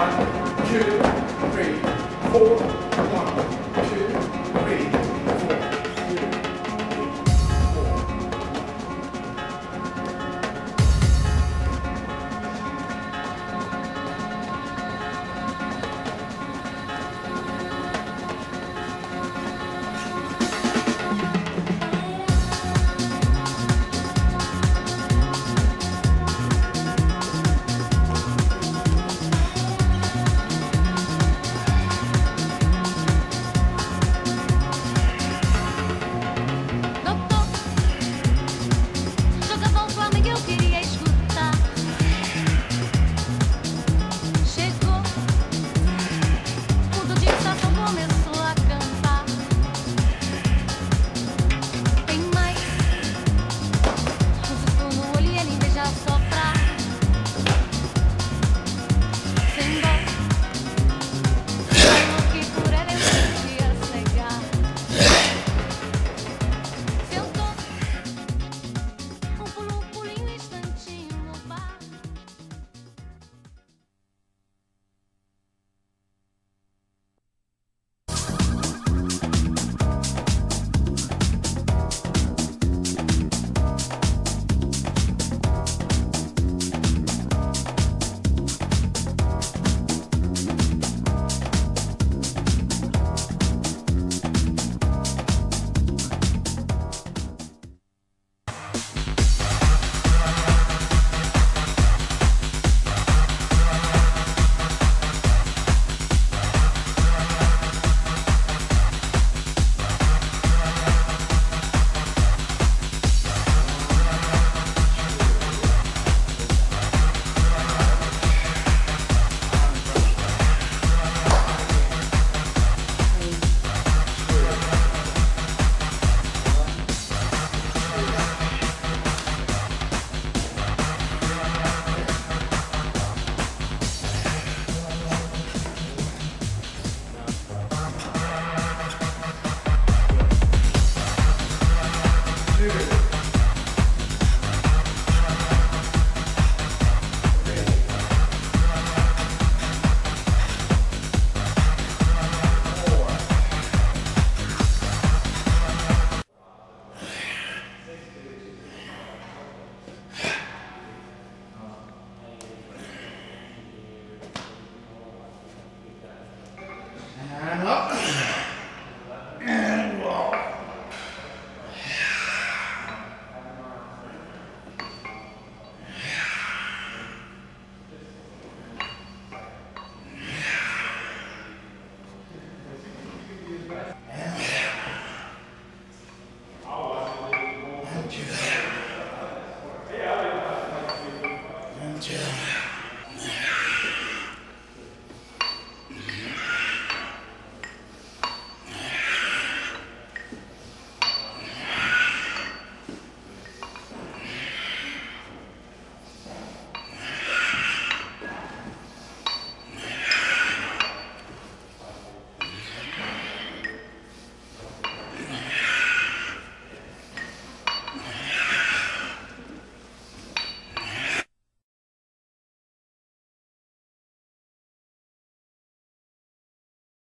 1, 2, 3, 4.